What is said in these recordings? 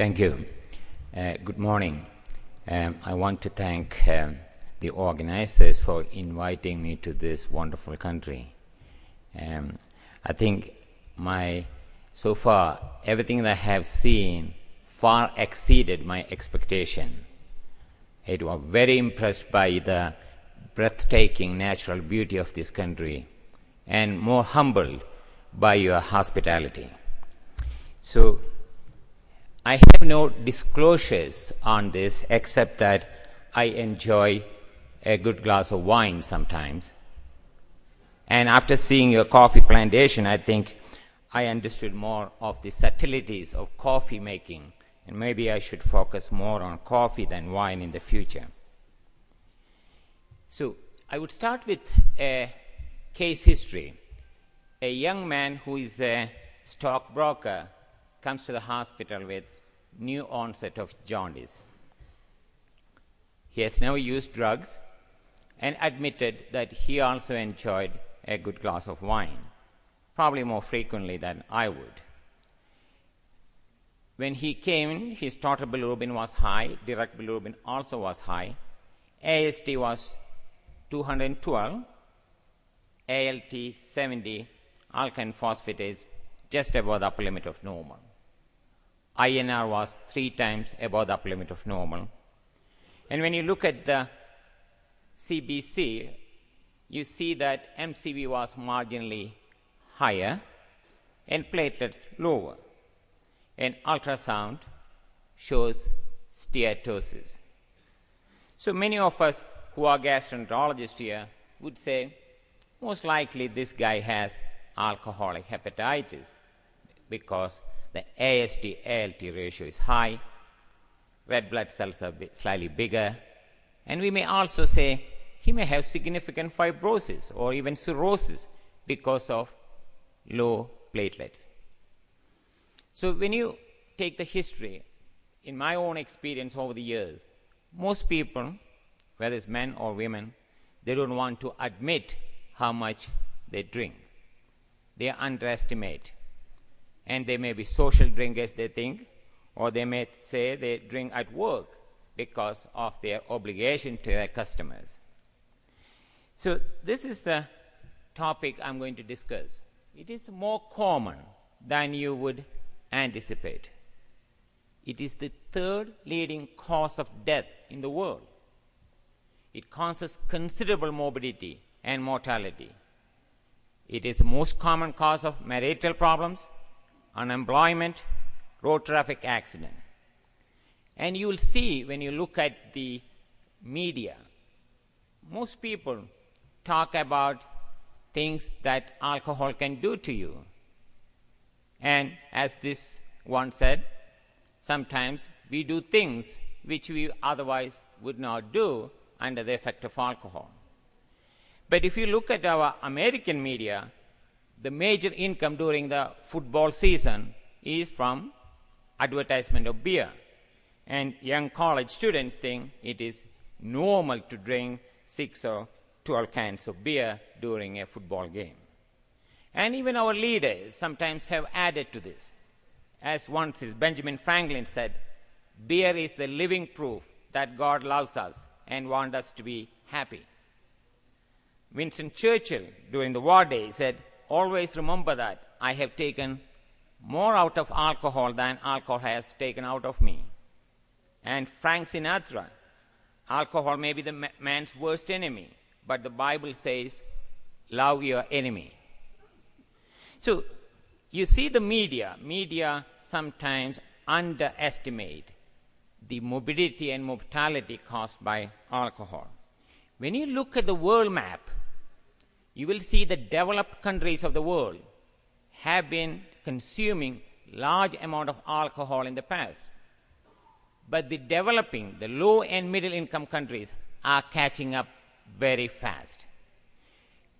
Thank you. Good morning. I want to thank the organizers for inviting me to this wonderful country. I think so far everything that I have seen far exceeded my expectation. I was very impressed by the breathtaking natural beauty of this country and more humbled by your hospitality. So I have no disclosures on this except that I enjoy a good glass of wine sometimes. And after seeing your coffee plantation, I think I understood more of the subtleties of coffee making, and maybe I should focus more on coffee than wine in the future. So I would start with a case history. A young man who is a stockbroker comes to the hospital with new onset of jaundice. He has never used drugs and admitted that he also enjoyed a good glass of wine, probably more frequently than I would. When he came in, his total bilirubin was high, direct bilirubin also was high, AST was 212, ALT 70, alkaline phosphatase just above the upper limit of normal. INR was 3 times above the upper limit of normal. And when you look at the CBC, you see that MCV was marginally higher and platelets lower. And ultrasound shows steatosis. So many of us who are gastroenterologists here would say, most likely this guy has alcoholic hepatitis because the AST-ALT ratio is high, red blood cells are slightly bigger, and we may also say he may have significant fibrosis or even cirrhosis because of low platelets. So when you take the history, in my own experience over the years, most people, whether it's men or women, they don't want to admit how much they drink. They underestimate. And they may be social drinkers, they think, or they may say they drink at work because of their obligation to their customers. So this is the topic I'm going to discuss. It is more common than you would anticipate. It is the third leading cause of death in the world. It causes considerable morbidity and mortality. It is the most common cause of marital problems, unemployment, road traffic accident. And you will see when you look at the media, most people talk about things that alcohol can do to you. And as this one said, sometimes we do things which we otherwise would not do under the effect of alcohol. But if you look at our American media, the major income during the football season is from advertisement of beer. And young college students think it is normal to drink 6 or 12 cans of beer during a football game. And even our leaders sometimes have added to this. As once Benjamin Franklin said, beer is the living proof that God loves us and wants us to be happy. Winston Churchill during the war day said, always remember that I have taken more out of alcohol than alcohol has taken out of me. And Frank Sinatra, alcohol may be the man's worst enemy, but the Bible says, love your enemy. So you see the media sometimes underestimate the morbidity and mortality caused by alcohol. When you look at the world map, you will see the developed countries of the world have been consuming large amount of alcohol in the past. But the developing, the low and middle income countries are catching up very fast.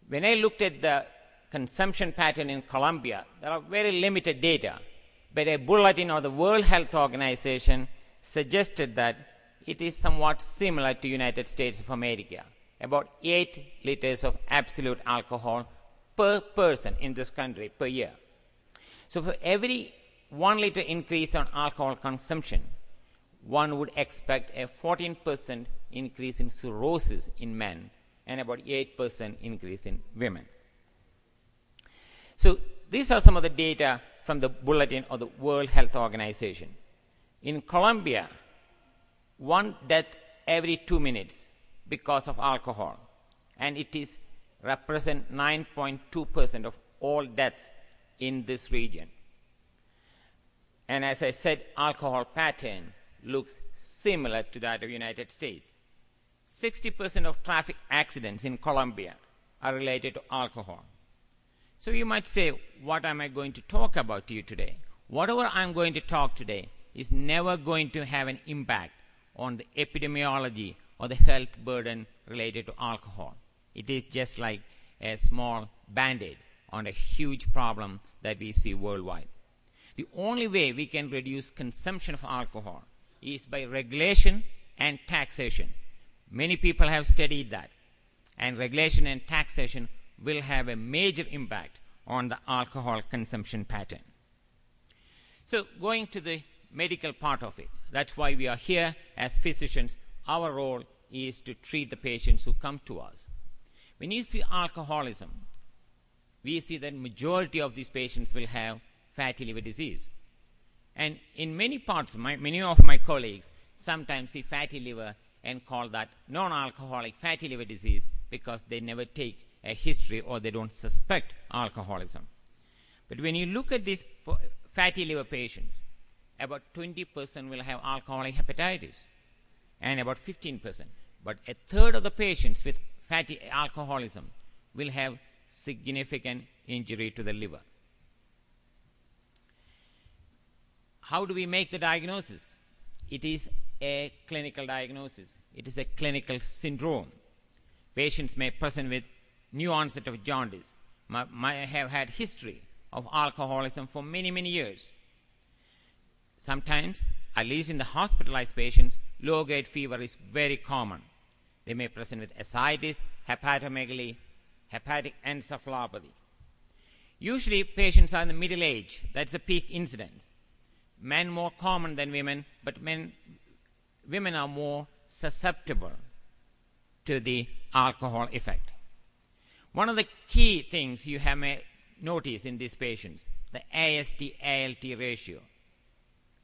When I looked at the consumption pattern in Colombia, there are very limited data, but a bulletin of the World Health Organization suggested that it is somewhat similar to United States of America, about 8 liters of absolute alcohol per person in this country per year. So for every 1 liter increase on alcohol consumption, one would expect a 14% increase in cirrhosis in men and about 8% increase in women. So these are some of the data from the bulletin of the World Health Organization. In Colombia, one death every 2 minutes because of alcohol, and it is represent 9.2% of all deaths in this region. And as I said, alcohol pattern looks similar to that of United States. 60% of traffic accidents in Colombia are related to alcohol. So you might say, what am I going to talk about to you today? Whatever I'm going to talk today is never going to have an impact on the epidemiology or the health burden related to alcohol. It is just like a small band-aid on a huge problem that we see worldwide. The only way we can reduce consumption of alcohol is by regulation and taxation. Many people have studied that, and regulation and taxation will have a major impact on the alcohol consumption pattern. So going to the medical part of it, that's why we are here as physicians. Our role is to treat the patients who come to us. When you see alcoholism, we see that majority of these patients will have fatty liver disease. And in many parts, many of my colleagues sometimes see fatty liver and call that non-alcoholic fatty liver disease because they never take a history or they don't suspect alcoholism. But when you look at these fatty liver patients, about 20% will have alcoholic hepatitis and about 15%. But a third of the patients with fatty alcoholism will have significant injury to the liver. How do we make the diagnosis? It is a clinical diagnosis. It is a clinical syndrome. Patients may present with new onset of jaundice, may have had history of alcoholism for many, many years. Sometimes, at least in the hospitalized patients, low-grade fever is very common. They may present with ascites, hepatomegaly, hepatic encephalopathy. Usually, patients are in the middle age. That's the peak incidence. Men more common than women, but women are more susceptible to the alcohol effect. One of the key things you may notice in these patients, the AST-ALT ratio.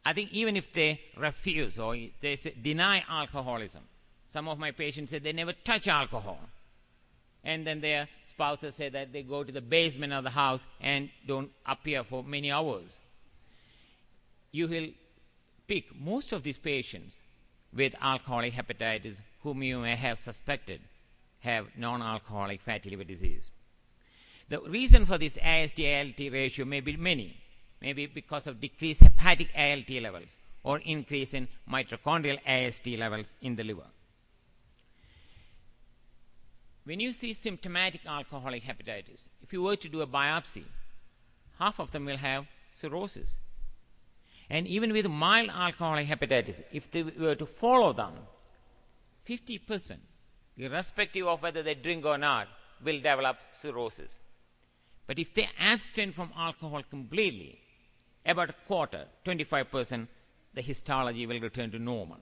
I think even if they refuse or they deny alcoholism, some of my patients say they never touch alcohol. And then their spouses say that they go to the basement of the house and don't appear for many hours. You will pick most of these patients with alcoholic hepatitis whom you may have suspected have non-alcoholic fatty liver disease. The reason for this AST-ALT ratio may be many, maybe because of decreased hepatic ALT levels or increase in mitochondrial AST levels in the liver. When you see symptomatic alcoholic hepatitis, if you were to do a biopsy, half of them will have cirrhosis. And even with mild alcoholic hepatitis, if they were to follow them, 50%, irrespective of whether they drink or not, will develop cirrhosis. But if they abstain from alcohol completely, about a quarter, 25%, the histology will return to normal.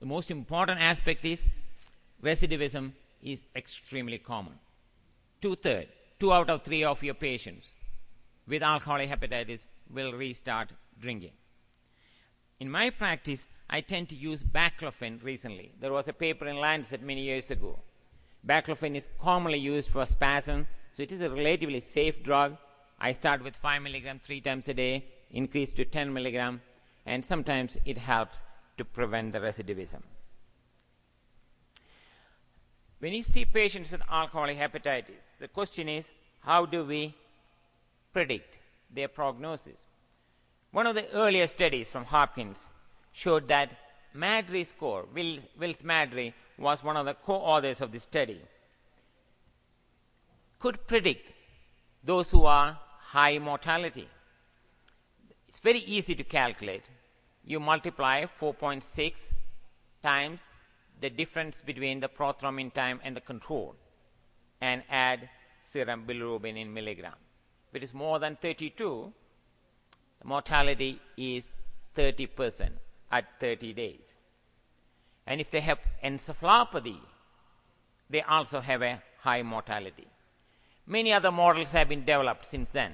The most important aspect is recidivism is extremely common. Two-thirds, 2 out of 3 of your patients with alcoholic hepatitis will restart drinking. In my practice, I tend to use baclofen recently. There was a paper in Lancet many years ago. Baclofen is commonly used for spasm, so it is a relatively safe drug. I start with 5 milligram 3 times a day, increase to 10 milligram, and sometimes it helps to prevent the recidivism. When you see patients with alcoholic hepatitis, the question is, how do we predict their prognosis? One of the earlier studies from Hopkins showed that Maddrey score, Wills Maddrey was one of the co-authors of the study, could predict those who are high mortality. It's very easy to calculate. You multiply 4.6 times the difference between the prothrombin time and the control and add serum bilirubin in milligram. If it is more than 32, The mortality is 30% at 30 days. And if they have encephalopathy, they also have a high mortality. Many other models have been developed since then.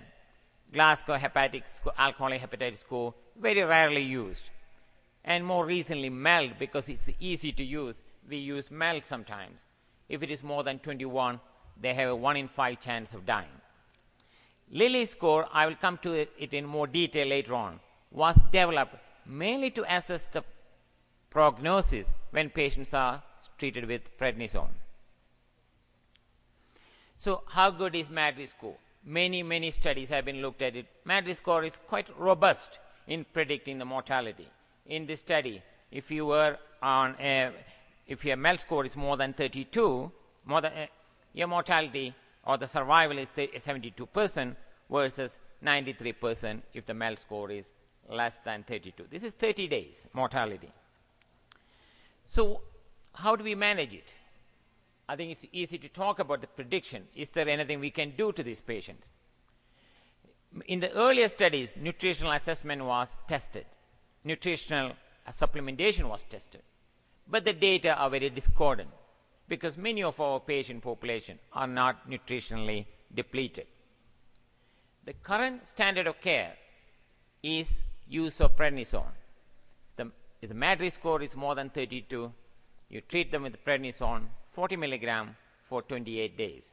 Glasgow hepatic alcoholic hepatitis score, very rarely used. And more recently MELD, because it's easy to use, we use MELD sometimes. If it is more than 21, they have a 1 in 5 chance of dying. Lille score, I will come to it in more detail later on, was developed mainly to assess the prognosis when patients are treated with prednisone. So how good is Maddrey score? Many studies have been looked at it. Maddrey score is quite robust in predicting the mortality. In this study, if you were on a, if your MELD score is more than 32, more than, your mortality or the survival is 72% versus 93% if the MELD score is less than 32. This is 30 days mortality. So how do we manage it? I think it's easy to talk about the prediction. Is there anything we can do to these patients? In the earlier studies, nutritional assessment was tested. Nutritional supplementation was tested. But the data are very discordant because many of our patient population are not nutritionally depleted. The current standard of care is use of prednisone. If the Maddrey score is more than 32, you treat them with prednisone 40 milligram for 28 days.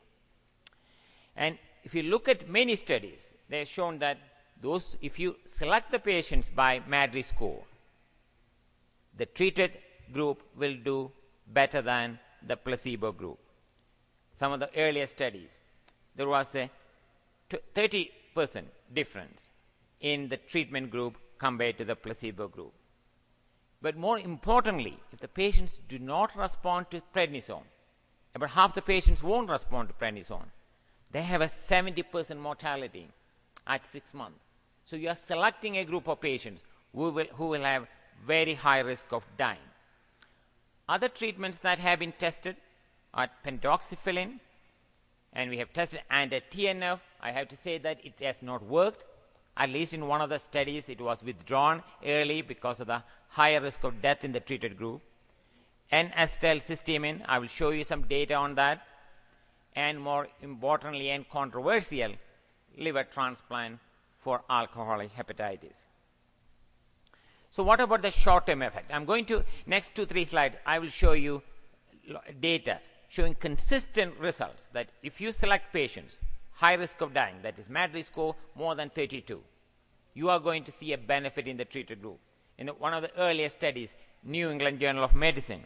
And if you look at many studies, they have shown that those, if you select the patients by Maddrey score, the treated group will do better than the placebo group. Some of the earlier studies, there was a 30% difference in the treatment group compared to the placebo group. But more importantly, if the patients do not respond to prednisone, about half the patients won't respond to prednisone, they have a 70% mortality at 6 months. So you are selecting a group of patients who will have very high risk of dying. Other treatments that have been tested are pentoxifilin, and we have tested anti-TNF. I have to say that it has not worked. At least in one of the studies, it was withdrawn early because of the higher risk of death in the treated group. N-acetylcysteine, I will show you some data on that. And more importantly and controversial, liver transplant for alcoholic hepatitis. So what about the short-term effect? I'm going to, next 2-3 slides, I will show you data showing consistent results that if you select patients, high risk of dying, that is Maddrey score more than 32, you are going to see a benefit in the treated group. In one of the earlier studies, New England Journal of Medicine,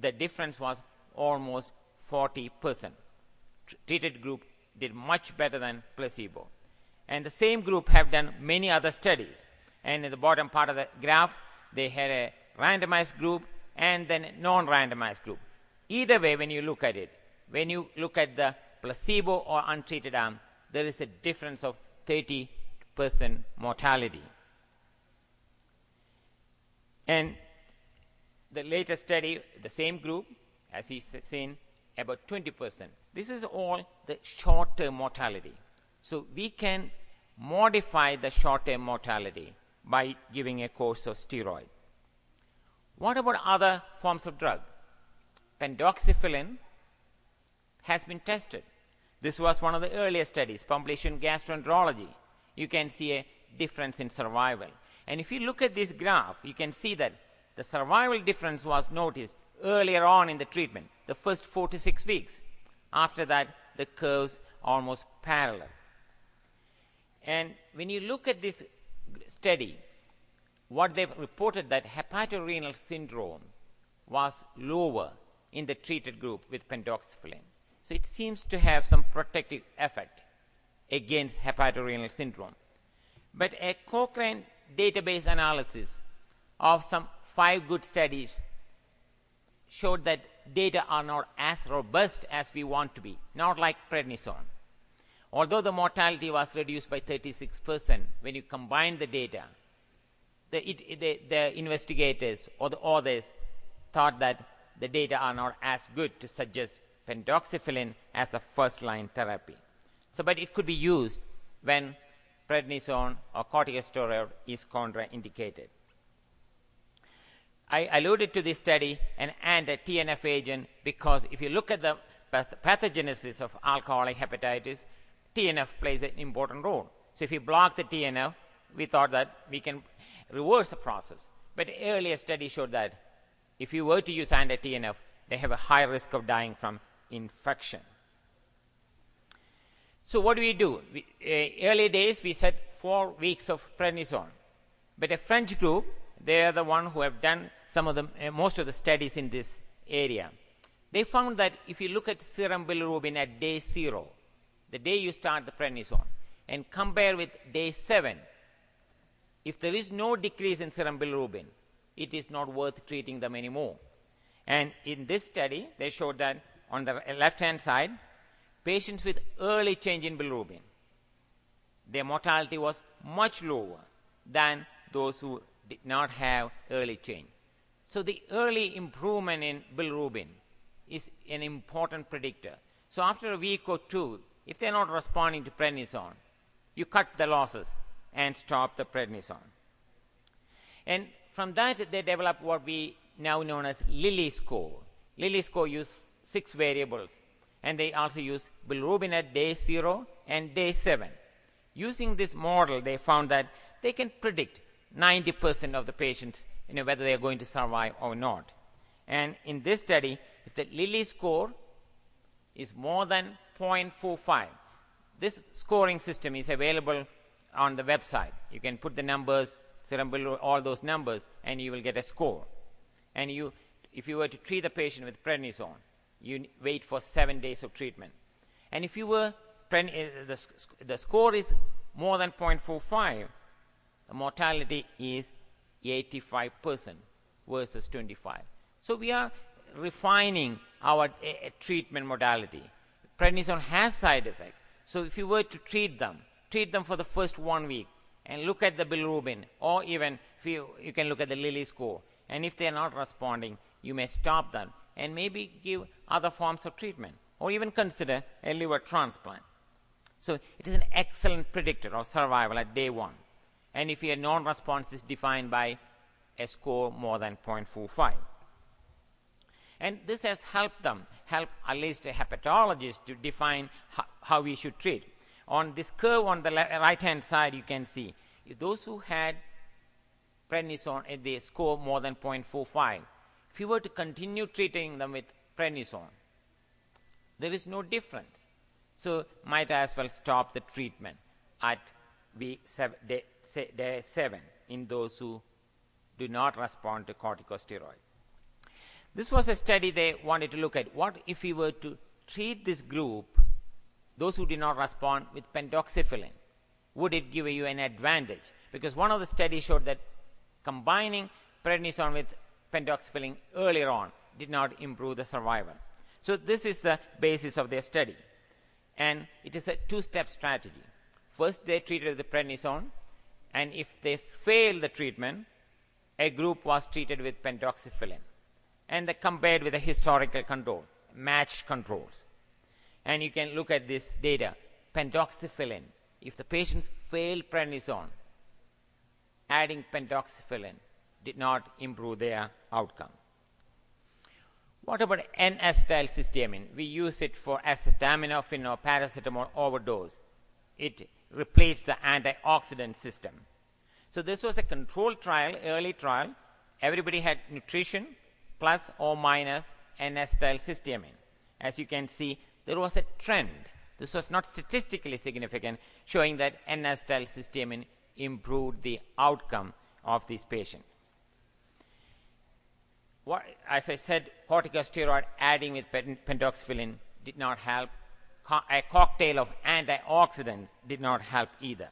the difference was almost 40%. Treated group did much better than placebo. And the same group have done many other studies. And in the bottom part of the graph, they had a randomized group and then a non-randomized group. Either way, when you look at it, when you look at the placebo or untreated arm, there is a difference of 30% mortality. And the latest study, the same group, as he's seen, about 20%. This is all the short-term mortality. So we can modify the short-term mortality by giving a course of steroid. What about other forms of drug? Pentoxifilin has been tested. This was one of the earlier studies published in Gastroenterology. You can see a difference in survival. And if you look at this graph, you can see that the survival difference was noticed earlier on in the treatment, the first 4 to 6 weeks. After that, the curves almost parallel. And when you look at this study, what they've reported that hepatorenal syndrome was lower in the treated group with pentoxifilin. So it seems to have some protective effect against hepatorenal syndrome. But a Cochrane database analysis of some 5 good studies showed that data are not as robust as we want to be, not like prednisone. Although the mortality was reduced by 36%, when you combine the data, the investigators or the authors thought that the data are not as good to suggest pentoxifilin as a first-line therapy. So, but it could be used when prednisone or corticosteroid is contraindicated. I alluded to this study and a TNF agent because if you look at the pathogenesis of alcoholic hepatitis, TNF plays an important role. So if you block the TNF, we thought that we can reverse the process. But earlier study showed that if you were to use anti-TNF, they have a high risk of dying from infection. So what do we do? Early days, we said 4 weeks of prednisone. But a French group, they are the one who have done some of the most of the studies in this area. They found that if you look at serum bilirubin at day 0, the day you start the prednisone, and compare with day 7, if there is no decrease in serum bilirubin, it is not worth treating them anymore. And in this study, they showed that on the left-hand side, patients with early change in bilirubin, their mortality was much lower than those who did not have early change. So the early improvement in bilirubin is an important predictor. So after a week or two, if they're not responding to prednisone, you cut the losses and stop the prednisone. And from that, they developed what we now know as Lille score. Lille score uses 6 variables, and they also use bilirubin at day 0 and day 7. Using this model, they found that they can predict 90% of the patients, whether they are going to survive or not. And in this study, if the Lille score is more than 0.45, this scoring system is available on the website. You can put the numbers, serum bilirubin, all those numbers, and you will get a score. And if you were to treat the patient with prednisone, you wait for 7 days of treatment. And if you were, the score is more than 0.45, the mortality is 85% versus 25. So we are refining our treatment modality. Prednisone has side effects. So if you were to treat them for the first 1 week and look at the bilirubin, or even if you can look at the Lille score. And if they are not responding, you may stop them and maybe give other forms of treatment or even consider a liver transplant. So it is an excellent predictor of survival at day 1. And if your non-response is defined by a score more than 0.45. And this has helped them, at least a hepatologist, to define how we should treat. On this curve on the right-hand side, you can see those who had prednisone at the score more than 0.45, if you were to continue treating them with prednisone, there is no difference. So might as well stop the treatment at day 7 in those who do not respond to corticosteroid. This was a study they wanted to look at. What if we were to treat this group, those who did not respond, with pentoxifilin? Would it give you an advantage? Because one of the studies showed that combining prednisone with pentoxifilin earlier on did not improve the survival. So this is the basis of their study. And it is a 2-step strategy. First, they treated with prednisone, and if they failed the treatment, a group was treated with pentoxifilin, and they compared with a historical control, matched controls. And you can look at this data. Pentoxifilin, if the patients failed prednisone, adding pentoxifilin did not improve their outcome. What about N-acetylcysteine? We use it for acetaminophen or paracetamol overdose. It replaced the antioxidant system. So this was a controlled trial, early trial. Everybody had nutrition plus or minus N-acetylcysteine. As you can see, there was a trend. This was not statistically significant, showing that N-acetylcysteine improved the outcome of these patients. As I said, corticosteroid adding with pentoxifilin did not help. A cocktail of antioxidants did not help either.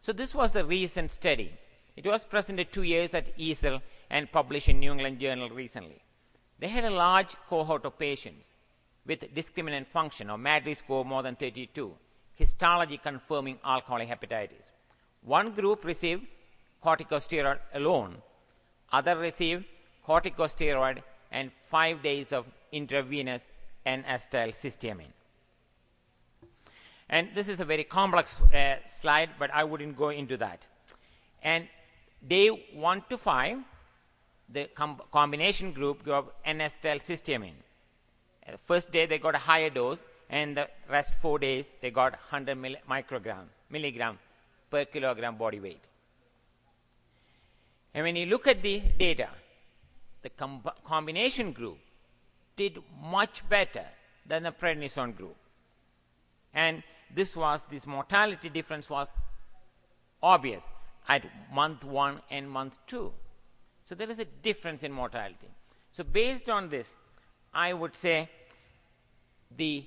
So this was the recent study. It was presented 2 years at EASL and published in New England Journal recently. They had a large cohort of patients with discriminant function or Maddrey score more than 32, histology confirming alcoholic hepatitis. One group received corticosteroid alone, other received corticosteroid and 5 days of intravenous N-acetylcysteine. And this is a very complex slide, but I wouldn't go into that. And day 1 to 5, the combination group got N-acetylcysteine. The first day they got a higher dose, and the rest 4 days they got 100 milligram per kilogram body weight. And when you look at the data, the combination group did much better than the prednisone group. And this mortality difference was obvious at month 1 and month 2. So there is a difference in mortality. So based on this, I would say the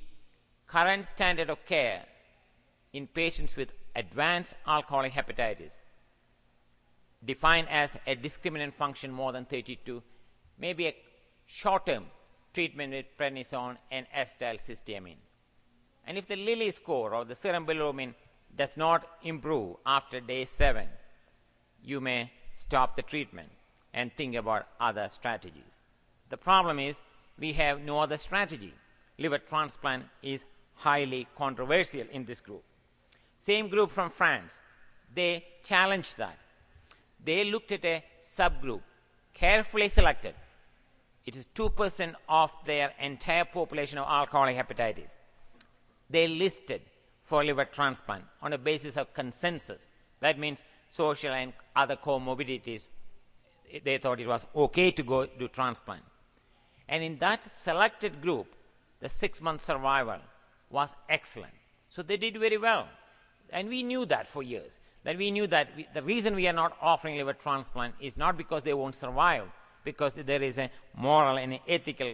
current standard of care in patients with advanced alcoholic hepatitis, defined as a discriminant function more than 32, may be a short-term treatment with prednisone and acetylcysteamine. And if the Lille score or the serum bilirubin does not improve after day 7, you may stop the treatment and think about other strategies. The problem is we have no other strategy. Liver transplant is highly controversial in this group. Same group from France, they challenged that. They looked at a subgroup, carefully selected. It is 2% of their entire population of alcoholic hepatitis. They listed for liver transplant on a basis of consensus. That means social and other comorbidities. They thought it was okay to go do transplant. And in that selected group, the 6-month survival was excellent. So they did very well. And we knew that for years. That we knew that the reason we are not offering liver transplant is not because they won't survive, because there is a moral and ethical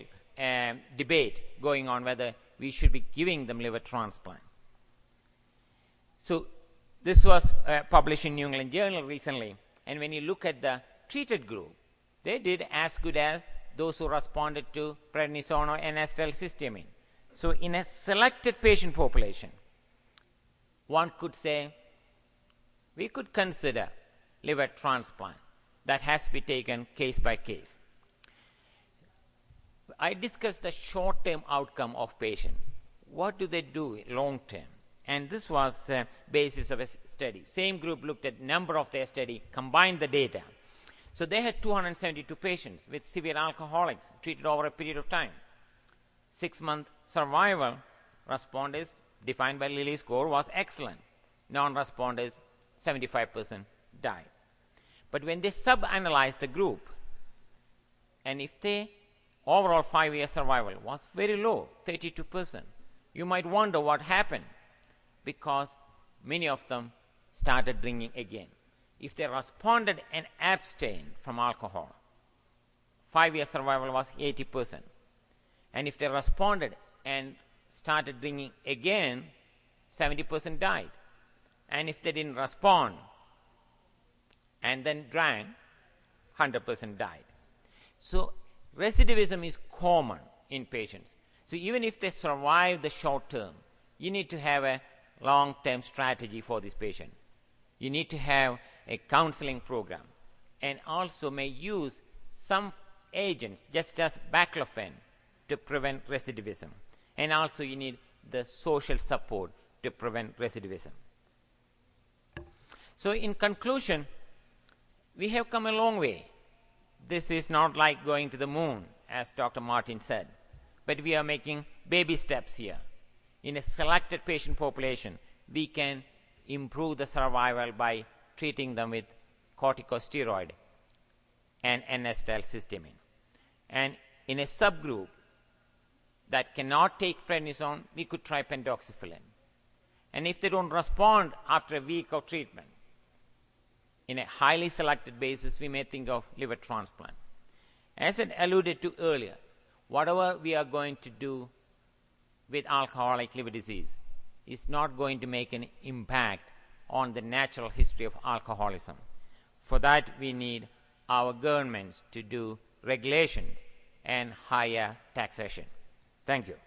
debate going on whether we should be giving them liver transplant. So this was published in New England Journal recently. And when you look at the treated group, they did as good as those who responded to prednisone or N-acetylcysteamine. So in a selected patient population, one could say we could consider liver transplant. That has to be taken case by case. I discussed the short-term outcome of patient. What do they do long-term? And this was the basis of a study. Same group looked at number of their study, combined the data. So they had 272 patients with severe alcoholics treated over a period of time. 6-month survival, responders defined by Lille score was excellent. Non-responders, 75% died. But when they sub-analyzed the group, and if the overall 5-year survival was very low, 32%, you might wonder what happened, because many of them started drinking again. If they responded and abstained from alcohol, 5-year survival was 80%. And if they responded and started drinking again, 70% died. And if they didn't respond and then drank, 100% died. So recidivism is common in patients. So even if they survive the short term, you need to have a long-term strategy for this patient. You need to have a counseling program, and also may use some agents, just as baclofen, to prevent recidivism. And also you need the social support to prevent recidivism. So in conclusion, we have come a long way. This is not like going to the moon, as Dr. Martin said, but we are making baby steps here. In a selected patient population, we can improve the survival by treating them with corticosteroid and N-acetylcysteamine. And in a subgroup that cannot take prednisone, we could try pentoxifilin. And if they don't respond after a week of treatment, in a highly selected basis, we may think of liver transplant. As I alluded to earlier, whatever we are going to do with alcoholic liver disease is not going to make an impact on the natural history of alcoholism. For that, we need our governments to do regulations and higher taxation. Thank you.